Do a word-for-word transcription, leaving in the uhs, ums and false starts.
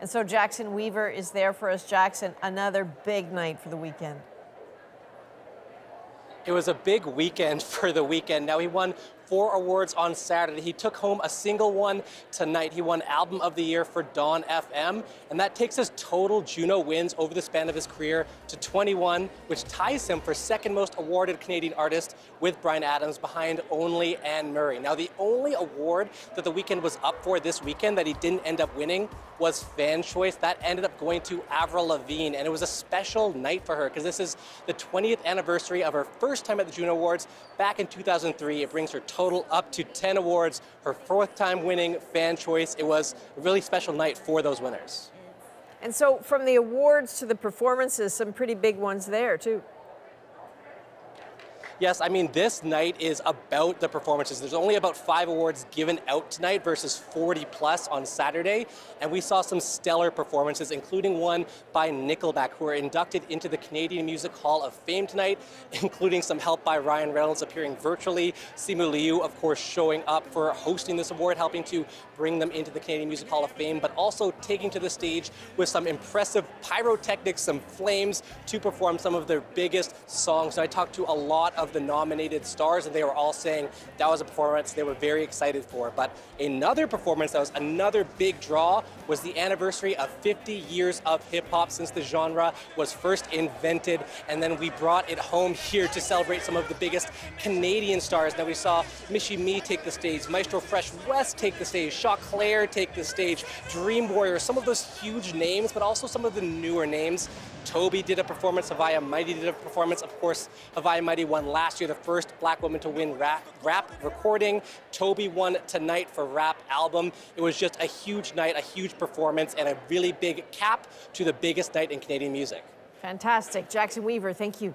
And so Jackson Weaver is there for us. Jackson, another big night for the Weeknd. It was a big weekend for the Weeknd. Now, he won four awards on Saturday. He took home a single one tonight. He won Album of the Year for Dawn F M, and that takes his total Juno wins over the span of his career to twenty-one, which ties him for second most awarded Canadian artist with Bryan Adams, behind only Anne Murray. Now, the only award that the Weeknd was up for this weekend that he didn't end up winning was Fan Choice. That ended up going to Avril Lavigne, and it was a special night for her because this is the twentieth anniversary of her first time at the Juno Awards back in two thousand three. It brings her total up to ten awards, her fourth time winning Fan Choice. It was a really special night for those winners. And so from the awards to the performances, some pretty big ones there too. Yes, I mean, this night is about the performances. There's only about five awards given out tonight versus forty plus on Saturday. And we saw some stellar performances, including one by Nickelback, who are inducted into the Canadian Music Hall of Fame tonight, including some help by Ryan Reynolds appearing virtually. Simu Liu, of course, showing up for hosting this award, helping to bring them into the Canadian Music Hall of Fame, but also taking to the stage with some impressive pyrotechnics, some flames, to perform some of their biggest songs. So I talked to a lot of the nominated stars, and they were all saying that was a performance they were very excited for. But another performance that was another big draw was the anniversary of fifty years of hip-hop since the genre was first invented, and then we brought it home here to celebrate some of the biggest Canadian stars. Now, we saw Mishimi take the stage, Maestro Fresh West take the stage, Choclair take the stage, Dream Warrior, some of those huge names, but also some of the newer names. Toby did a performance, Havaya Mighty did a performance. Of course, Havaya Mighty won last year, the first black woman to win rap, rap recording. Toby won tonight for rap album. It was just a huge night, a huge performance, and a really big cap to the biggest night in Canadian music. Fantastic. Jackson Weaver, thank you.